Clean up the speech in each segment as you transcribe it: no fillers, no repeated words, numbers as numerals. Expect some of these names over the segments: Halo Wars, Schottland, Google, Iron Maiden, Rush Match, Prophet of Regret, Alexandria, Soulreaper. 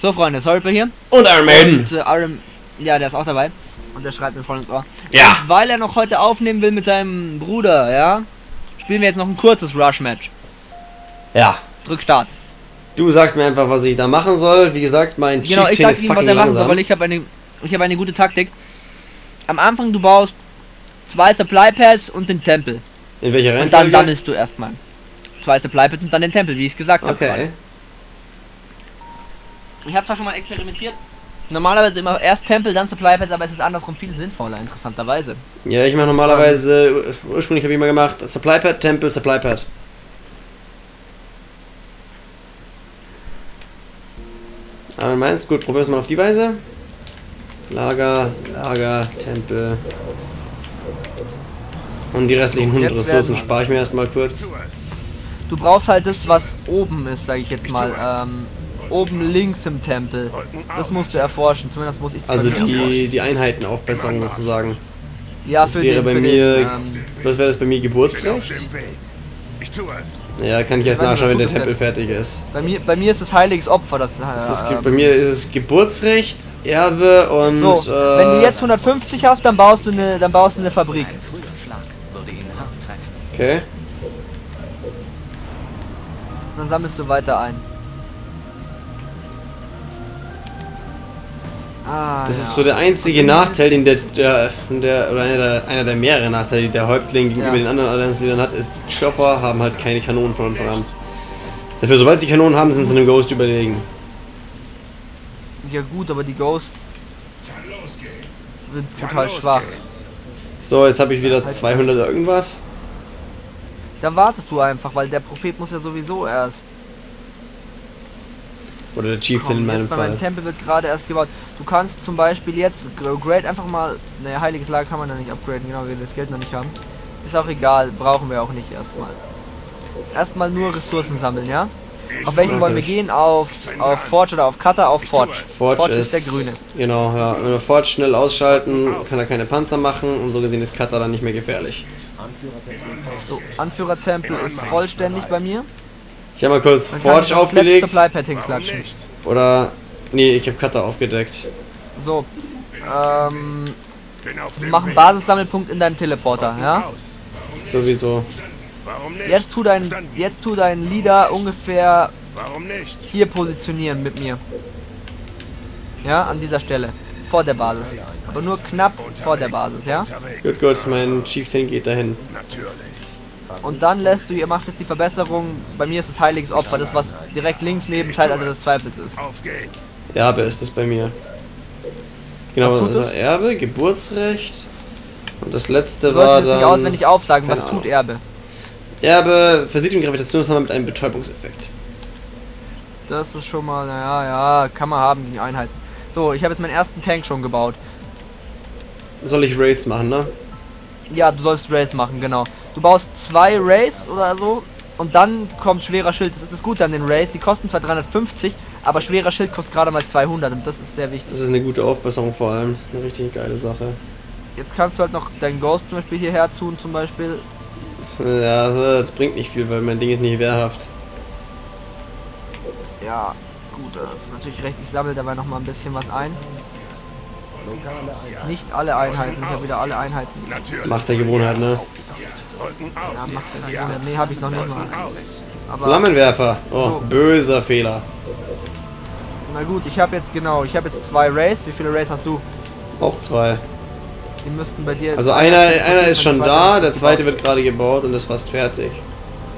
So Freunde, Soulreaper hier. Und Iron Maiden. Und, ja, der ist auch dabei. Und der schreibt mir voll ins Ohr. Ja. Und weil er noch heute aufnehmen will mit seinem Bruder, ja, spielen wir jetzt noch ein kurzes Rush Match. Ja. Drück Start. Du sagst mir einfach, was ich da machen soll. Wie gesagt, mein Cheat-Team ist fucking langsam. Genau, ich sag ihm, was er machen soll, weil ich habe eine gute Taktik. Am Anfang, du baust 2 Supply Pads und den Tempel. In welcher Reihenfolge? Und dann sammelst du erstmal 2 Supply Pads und dann den Tempel, wie ich es gesagt habe. Okay. Ich habe zwar schon mal experimentiert. Normalerweise immer erst Tempel, dann Supply Pads, aber es ist andersrum viel sinnvoller, interessanterweise. Ja, ich mache normalerweise, ursprünglich habe ich immer gemacht, Supply Pad, Tempel, Supply Pad. Aber meins, gut, probier's mal auf die Weise. Lager, Lager, Tempel. Und die restlichen 100 Ressourcen spare ich mir erstmal kurz. Du brauchst halt das, was oben ist, sage ich jetzt mal. Oben links im Tempel. Das musst du erforschen, zumindest muss ich es erforschen. Also die Einheitenaufbesserung sozusagen. Ja, das für wäre den, bei für mir. Was wäre das bei mir? Geburtsrecht? Ja, kann ich erst nachschauen, wenn der Tempel fertig ist. Bei mir ist es heiliges Opfer. Bei mir ist es Geburtsrecht, Erbe und. So, wenn du jetzt 150 hast, dann baust du eine Fabrik. Okay. Dann sammelst du weiter ein. Das ist so der einzige Nachteil, den einer der mehreren Nachteile, die der Häuptling gegenüber den anderen Allianzliedern hat, ist, die Chopper haben halt keine Kanonen von Anfang an. Dafür, sobald sie Kanonen haben, sind sie einem Ghost überlegen. Ja gut, aber die Ghosts sind total schwach. So, jetzt habe ich wieder 200 oder irgendwas. Dann wartest du einfach, weil der Prophet muss ja sowieso erst. Oder der Chieftain in meinem Fall. Mein Tempel wird gerade erst gebaut. Du kannst zum Beispiel jetzt Grade einfach mal. Ne, heiliges Lager kann man da nicht upgraden, genau, weil wir das Geld noch nicht haben. Ist auch egal, brauchen wir auch nicht erstmal. Erstmal nur Ressourcen sammeln, ja? Auf welchen wollen wir gehen? Auf Forge oder auf Cutter? Auf Forge. Forge ist der grüne. Genau, ja. Wenn wir Forge schnell ausschalten, kann er keine Panzer machen und so gesehen ist Cutter dann nicht mehr gefährlich. So, Anführertempel ist vollständig bei mir. Ich habe mal kurz Forge aufgelegt. Oder. Nee, ich habe Cutter aufgedeckt. So. Mach einen Basissammelpunkt in deinem Teleporter, ja? Sowieso. Jetzt tu deinen Leader ungefähr hier positionieren mit mir. Ja, an dieser Stelle. Vor der Basis. Aber nur knapp vor der Basis, ja? Gut, gut, mein Chieftain geht dahin. Und dann lässt du, ihr macht jetzt die Verbesserung, bei mir ist es heiliges Opfer, das was direkt links neben Zeitalter des Zweifels ist. Erbe ist das bei mir. Genau, was tut das? Erbe, Geburtsrecht und das letzte war dann... Du sollst es nicht auswendig aufsagen, was tut Erbe? Erbe versieht den Gravitationshammer mit einem Betäubungseffekt. Das ist schon mal, naja, ja, kann man haben, die Einheiten. So, ich habe jetzt meinen ersten Tank schon gebaut. Soll ich Raids machen, ne? Ja, du sollst Raids machen, genau. Du baust 2 Rays oder so und dann kommt schwerer Schild. Das ist das Gute an den Rays. Die kosten zwar 350, aber schwerer Schild kostet gerade mal 200 und das ist sehr wichtig. Das ist eine gute Aufbesserung vor allem. Das ist eine richtig geile Sache. Jetzt kannst du halt noch deinen Ghost zum Beispiel hierher tun zum Beispiel. Ja, das bringt nicht viel, weil mein Ding ist nicht wehrhaft. Ja, gut, das ist natürlich recht. Ich sammle dabei nochmal ein bisschen was ein. Nicht alle Einheiten, ich habe wieder alle Einheiten. Macht der Gewohnheit, ne? Ja, macht das ja. Ne, habe ich noch nicht mal. Aber Flammenwerfer. Oh, so. Böser Fehler. Na gut, ich habe jetzt 2 Rays. Wie viele Rays hast du? Auch 2. Die müssten bei dir. Also einer ist schon da, der zweite wird gerade gebaut und ist fast fertig.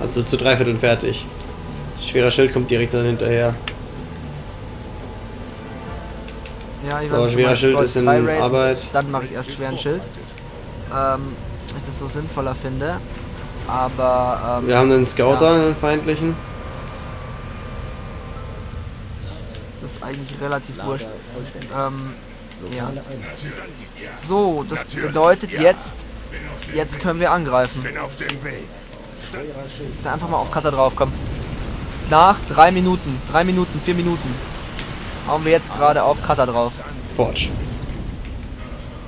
Also zu 3/4 fertig. Schwerer Schild kommt direkt dann hinterher. Ja, ich so, schwerer Schild ist in Arbeit. Dann mache ich erst schweren Schild. Weil ich das so sinnvoller finde. Aber wir haben einen Scouter, einen feindlichen. Das ist eigentlich relativ wurscht. Ja. So, das bedeutet jetzt können wir angreifen. Dann einfach mal auf Cutter draufkommen. Nach 4 Minuten, hauen wir jetzt gerade auf Cutter drauf. Forge.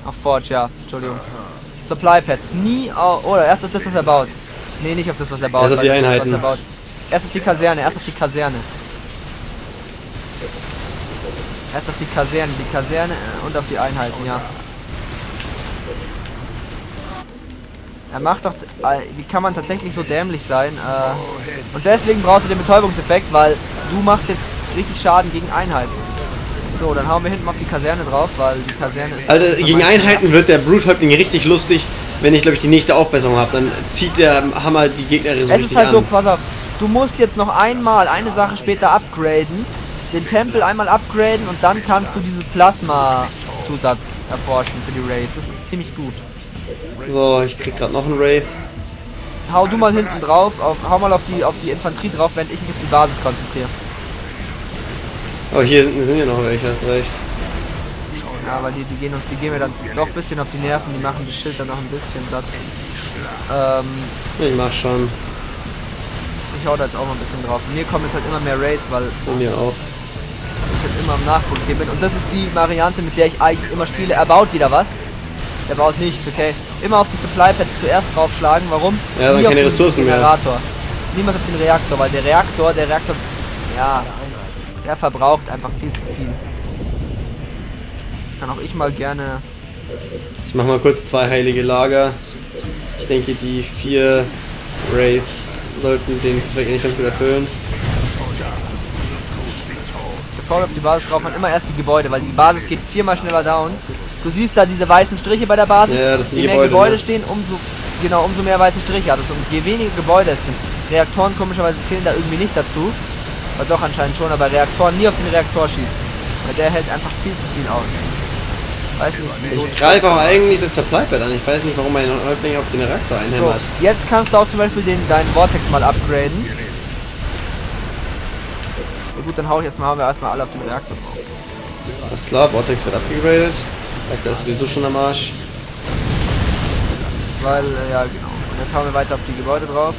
Auf Forge, ja, Entschuldigung. Supply Pads, nie auf, oder erst auf das, was er baut. Nee, nicht auf das, was er baut. Erst auf die Einheiten. Erst auf die Kaserne. Erst auf die Kaserne und auf die Einheiten, ja. Er macht doch... Wie kann man tatsächlich so dämlich sein? Und deswegen brauchst du den Betäubungseffekt, weil du machst jetzt richtig Schaden gegen Einheiten. So, dann hauen wir hinten auf die Kaserne drauf, weil die Kaserne ist... Also gegen Einheiten wird der Bluthäuptling richtig lustig, wenn ich, glaube ich, die nächste Aufbesserung habe. Dann zieht der Hammer die Gegner so richtig an. Es ist halt so, pass auf, du musst jetzt noch einmal eine Sache später upgraden, den Tempel einmal upgraden und dann kannst du diese Plasma-Zusatz erforschen für die Wraith. Das ist ziemlich gut. So, ich krieg gerade noch einen Wraith. Hau du mal hinten drauf, hau mal auf die Infanterie drauf, während ich mich auf die Basis konzentriere. Oh, hier sind ja noch welche, hast recht. Ja, weil die gehen mir dann doch ein bisschen auf die Nerven, die machen das Schild dann noch ein bisschen satt. Ich mach schon. Ich hau da jetzt auch mal ein bisschen drauf. Mir kommen jetzt halt immer mehr Raids, weil mir auch. Ich jetzt immer am Nachproduzieren bin. Und das ist die Variante, mit der ich eigentlich immer spiele. Er baut wieder was. Er baut nichts, okay. Immer auf die Supply Pads zuerst draufschlagen. Warum? Ja, dann keine Ressourcen mehr. Niemals auf den Reaktor, weil der Reaktor, ja, der verbraucht einfach viel zu viel. Kann auch ich mal gerne... Ich mach mal kurz zwei heilige Lager. Ich denke, die 4 Wraiths sollten den Zweck eigentlich ganz gut erfüllen. Bevor wir auf die Basis drauf, man immer erst die Gebäude, weil die Basis geht 4-mal schneller down. Du siehst da diese weißen Striche bei der Basis. Ja, das sind je mehr Gebäude stehen, umso mehr weiße Striche. Also je weniger Gebäude es sind. Reaktoren komischerweise zählen da irgendwie nicht dazu. Aber doch anscheinend schon, aber Reaktoren, nie auf den Reaktor schießen. Weil der hält einfach viel zu viel aus. Weiß nicht, ich greife auch eigentlich das Supply-Pad an. Ich weiß nicht, warum man den Häuptling auf den Reaktor einhämmert. So, jetzt kannst du auch zum Beispiel deinen Vortex mal upgraden. Ja, gut, dann hauen wir erstmal alle auf den Reaktor drauf. Alles klar, Vortex wird upgradet. Reaktor ist sowieso schon am Arsch. Weil, ja genau. Und jetzt hauen wir weiter auf die Gebäude drauf.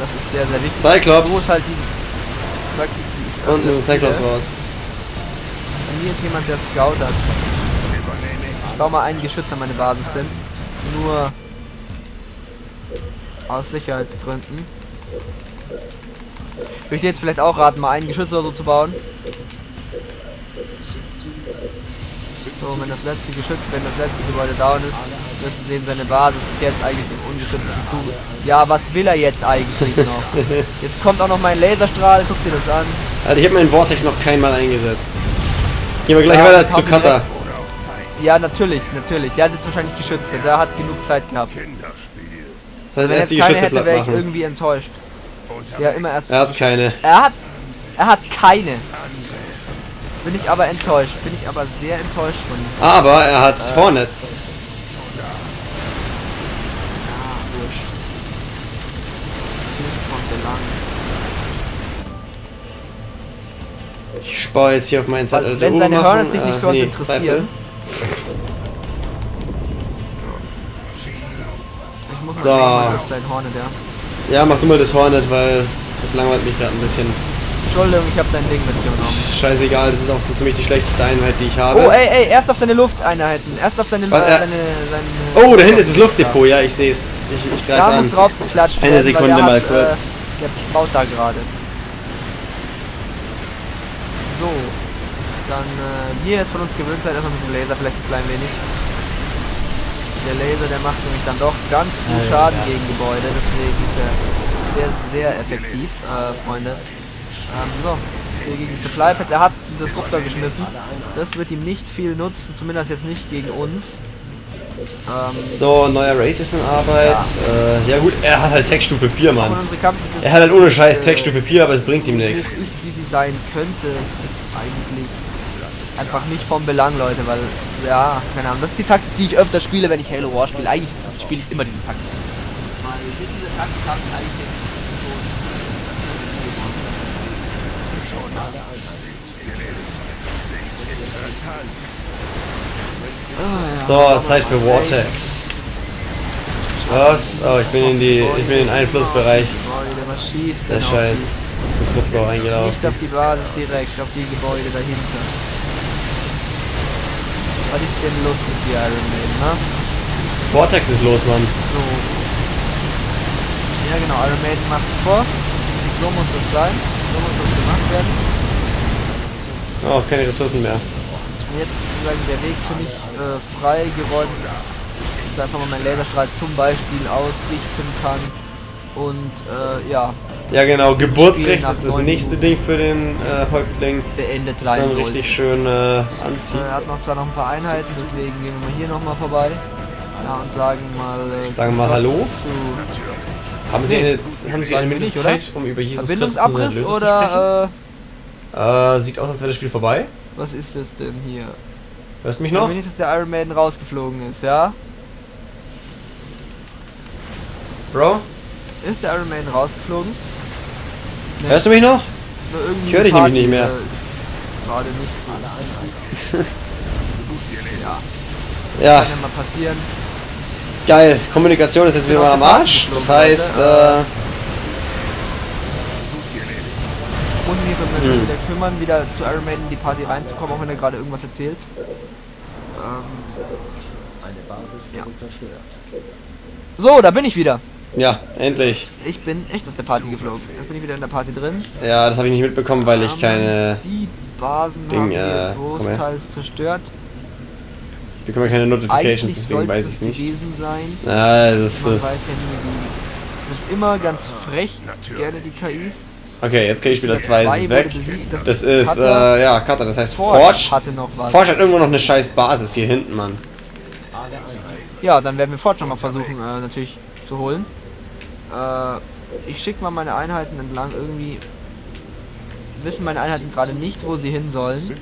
Das ist sehr, sehr wichtig. Cyclops! Halt und ist ein Cyclops raus. Bei mir ist jemand, der Scout hat. Ich baue mal einen Geschütz an meine Basis hin. Nur aus Sicherheitsgründen. Würde ich dir jetzt vielleicht auch raten, mal einen Geschütz oder so zu bauen. So, wenn das letzte Gebäude down ist, müssen sie sehen, seine Basis ist jetzt eigentlich im ungeschützten Zuge. Ja, was will er jetzt eigentlich noch? Jetzt kommt auch noch mein Laserstrahl, guck dir das an. Also ich habe meinen Vortex noch keinmal eingesetzt. Gehen wir gleich weiter zu Cutter. Ja, natürlich. Der hat jetzt wahrscheinlich Geschütze, der hat genug Zeit gehabt. Das heißt, wenn er jetzt die Geschütze hätte, wäre ich irgendwie enttäuscht. Ja, immer erst. Er hat keine. Er hat keine. Bin ich aber sehr enttäuscht von ihm. Aber er hat Hornets. Ja, wurscht. Ich spare jetzt hier auf meinen Zettel. Wenn seine Hornets sich nicht für uns interessieren. Ich muss mal sein Hornet, ja. Ja, mach du mal das Hornet, weil das langweilt mich gerade ein bisschen. Entschuldigung, ich habe dein Ding mitgenommen. Scheißegal, das ist auch so ziemlich die schlechteste Einheit, die ich habe. Oh, ey, erst auf seine Lufteinheiten. Erst auf seine... oh, da hinten ist das Luftdepot, ja, ich sehe es. Ich greife an. Da muss drauf geklatscht werden. Eine Sekunde mal kurz. Der baut da gerade. So. Dann, mir ist von uns gewöhnt sein, erstmal mit dem Laser vielleicht ein klein wenig. Der Laser, der macht nämlich dann doch ganz gut Schaden gegen Gebäude, deswegen ist er sehr, sehr effektiv, Freunde. So, hier gegen Supply Pad, er hat einen Disruptor geschmissen. Das wird ihm nicht viel nutzen, zumindest jetzt nicht gegen uns. So, neuer Raid ist in Arbeit. Ja gut, er hat halt Tech-Stufe 4, Mann. Er hat halt ohne Scheiß Tech-Stufe 4, aber es bringt ihm nichts. Es ist, wie sie sein könnte, es ist eigentlich einfach nicht vom Belang, Leute, weil, ja, keine Ahnung. Das ist die Taktik, die ich öfter spiele, wenn ich Halo Wars spiele. Eigentlich spiele ich immer diese Taktik. Weil diese Taktik habe ich eigentlich nicht. So, Zeit für Vortex. Was? Oh, ich bin in den Einflussbereich. Der Scheiß. Das ist Disruptor eingelaufen. Nicht auf die Basis direkt, auf die Gebäude dahinter. Was ist denn los mit die Iron Maiden, ne? Vortex ist los, Mann. So. Ja genau, Iron Maiden macht's vor. So muss das sein. muss das gemacht werden. Oh, keine Ressourcen mehr. Und jetzt ist sozusagen der Weg für mich frei geworden. Ich jetzt einfach mal meinen Laserstrahl zum Beispiel ausrichten kann. Und ja. Ja genau, Geburtsrecht ist das nächste Ding für den Häuptling. Beendet rein. Dann richtig schön anzieht. Er hat noch zwar noch ein paar Einheiten, deswegen gehen wir mal hier nochmal vorbei. Ja, und sagen mal Hallo. Haben Sie jetzt eine Möglichkeit, um über Jesus Christus zu sprechen? Oder sieht aus, als wäre das Spiel vorbei. Was ist das denn hier? Hörst mich noch? Wenigstens der Iron Maiden rausgeflogen ist, ja? Bro? Ist der Iron Maiden rausgeflogen? Nee. Hörst du mich noch? Ich höre dich nämlich nicht mehr. Gerade nicht so. Ja. Kann ja mal passieren. Geil, Kommunikation ist jetzt wieder mal am Arsch. Das heißt, und wir sollen uns wieder kümmern, wieder zu Iron Maiden in die Party reinzukommen, auch wenn er gerade irgendwas erzählt. Eine Basis ja. Zerstört. So, da bin ich wieder. Ja, endlich. Ich bin echt aus der Party geflogen. Jetzt bin ich wieder in der Party drin. Ja, das habe ich nicht mitbekommen, weil ich keine... Die Basen haben großteils zerstört. Ich bekomme keine Notifications, eigentlich deswegen weiß ich es nicht. Sein. Ah, das weiß ja nie, die sind immer ganz frech, gerne die KIs. Okay, jetzt kriege ich wieder zwei ist weg. Das ist, ja, Cutter, das heißt Forge. Forge hat irgendwo noch eine scheiß Basis hier hinten, Mann. Ja, dann werden wir Forge nochmal versuchen, natürlich zu holen. Ich schicke mal meine Einheiten entlang, irgendwie wissen meine Einheiten gerade nicht, wo sie hin sollen.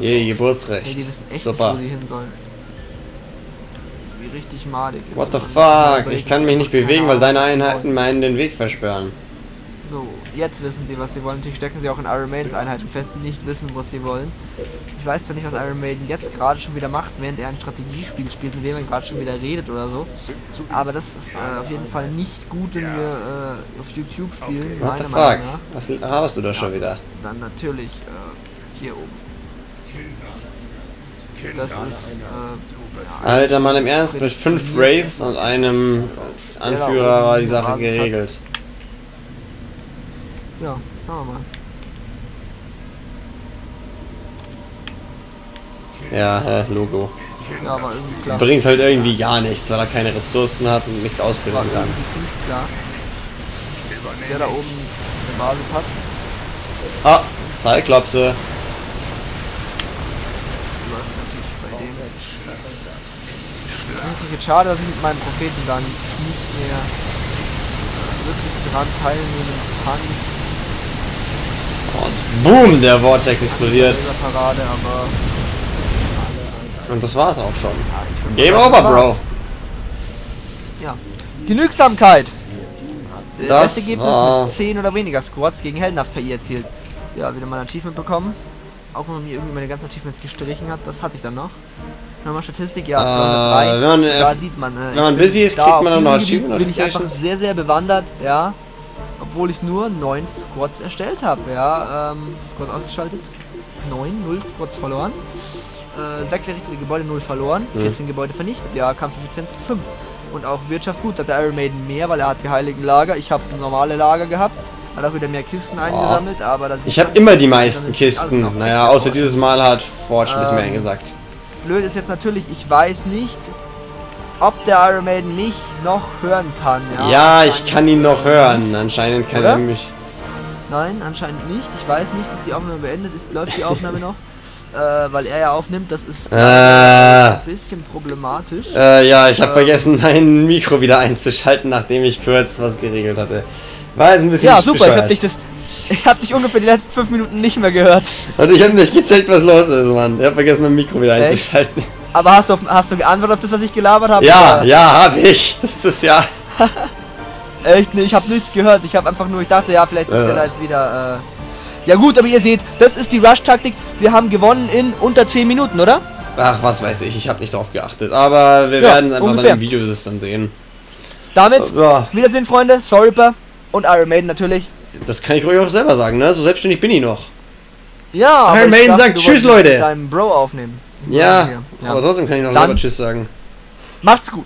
Je, Geburtsrecht. Hey, die wissen echt super. Nicht, wo die hin sollen. Wie richtig madig. What the fuck? Ich kann mich nicht bewegen, weil deine Einheiten meinen den Weg versperren. So, jetzt wissen sie, was sie wollen. Natürlich stecken sie auch in Iron Maidens Einheiten fest, die nicht wissen, was sie wollen. Ich weiß zwar nicht, was Iron Maiden jetzt gerade schon wieder macht, während er ein Strategiespiel spielt, mit dem er gerade schon wieder redet oder so. Aber das ist auf jeden Fall nicht gut, wenn wir auf YouTube spielen. What the fuck? Was hast du da schon wieder? Dann natürlich hier oben. Das ist, Alter, Mann, im Ernst, mit 5 Wraiths und einem Anführer war die Sache geregelt. Ja, schauen wir mal. Ja, Logo. Ja, aber irgendwie klar. Bringt halt irgendwie gar nichts, weil er keine Ressourcen hat und nichts ausbilden kann. Klar. Der da oben eine Basis hat. Ah, Cyclopse. Das läuft natürlich bei dem. Das ist jetzt schade, dass ich mit meinem Propheten dann nicht mehr wirklich dran teilnehmen kann. Und boom, der Vortex explodiert. Parade, aber und das war's auch schon. Ja, Game over, Bro. Ja. Genügsamkeit. Das Ergebnis mit 10 oder weniger Squads gegen Heldenhaft-KI erzielt. Ja, wieder mal ein Achievement bekommen. Auch wenn man mir irgendwie meine ganzen Achievements gestrichen hat, das hatte ich dann noch. Nochmal Statistik, ja, 203. Wenn man, da sieht man, wenn man busy ist, kriegt man dann noch Achievements. Bin ich einfach sehr, sehr bewandert, ja. Obwohl ich nur 9 Squads erstellt habe, ja. Squads ausgeschaltet. 9 Squads verloren. 6 errichtete Gebäude, 0 verloren, 14 Gebäude vernichtet, ja, Kampfeffizienz 5. Und auch Wirtschaft gut, hat der Iron Maiden mehr, weil er hat die heiligen Lager, ich habe normale Lager gehabt, hat auch wieder mehr Kisten eingesammelt, aber das ich habe immer die meisten Kisten, naja, außer dieses Mal hat Forge ein bisschen mehr gesagt. Blöd ist jetzt natürlich, ich weiß nicht, ob der Iron Maiden mich noch hören kann, ja. Ja, ich kann ihn noch hören, anscheinend kann er mich... Nein, anscheinend nicht, ich weiß nicht, dass die Aufnahme beendet ist, läuft die Aufnahme noch? Weil er ja aufnimmt, das ist ein bisschen problematisch. Ja, ich habe vergessen, mein Mikro wieder einzuschalten, nachdem ich kurz was geregelt hatte. War jetzt ein bisschen ja, super, ich habe dich ungefähr die letzten 5 Minuten nicht mehr gehört. Und ich habe nicht gecheckt, was los ist, Mann. Ich habe vergessen, mein Mikro wieder einzuschalten. Aber hast du geantwortet auf das, was ich gelabert habe? Ja, oder? Ja, habe ich. Das ist ja... Echt, ne, ich habe nichts gehört. Ich habe einfach nur, ich dachte, ja, vielleicht ist der da jetzt wieder... Ja gut, aber ihr seht, das ist die Rush-Taktik. Wir haben gewonnen in unter 10 Minuten, oder? Ach, was weiß ich. Ich habe nicht drauf geachtet. Aber wir werden es einfach ungefähr. Dann im Video dann sehen. Damit, Wiedersehen, Freunde. Soulreaper und Iron Maiden natürlich. Das kann ich euch auch selber sagen, ne? So selbstständig bin ich noch. Ja, Iron Maiden sagt Tschüss, Leute. Mit deinem Bro aufnehmen. Ja, aber trotzdem kann ich noch selber Tschüss sagen. Macht's gut.